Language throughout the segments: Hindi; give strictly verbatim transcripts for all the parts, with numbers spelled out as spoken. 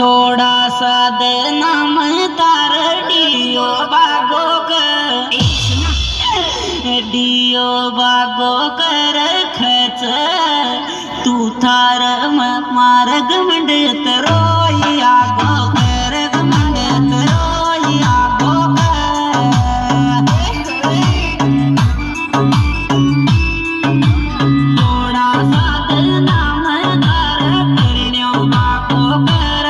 थोड़ा सा देना महतार डियो बागो कर डियो बागो कर खच तू थार मार्ग मंडत रोया गो कर मंडत रोया गो थोड़ा सा देना महतार डियो बागो कर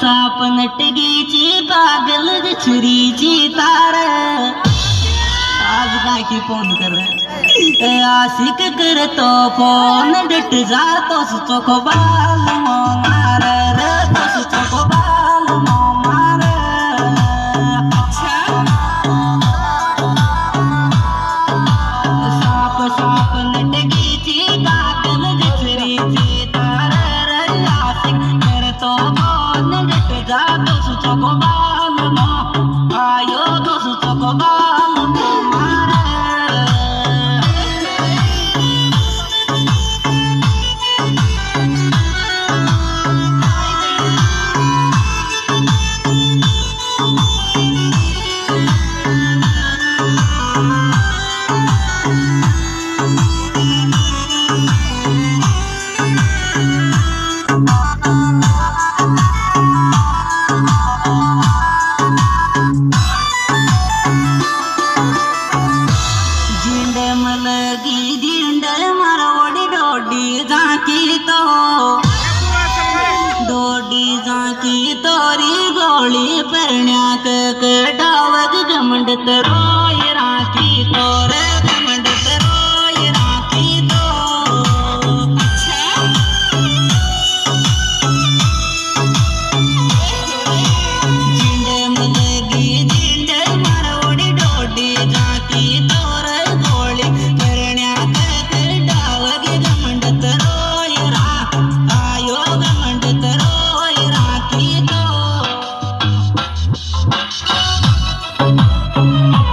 साप नटगीची पागल छुरीची तार आज काकी फोन कर आशिक कर तो फोन डट जा तो चोख बाल मो मार तो चोख बाल मो मार साप साप नटगीची पागल छुरीची तार आशिक कर तो गोली परण्याक डावग गमंडत रोय राखी तो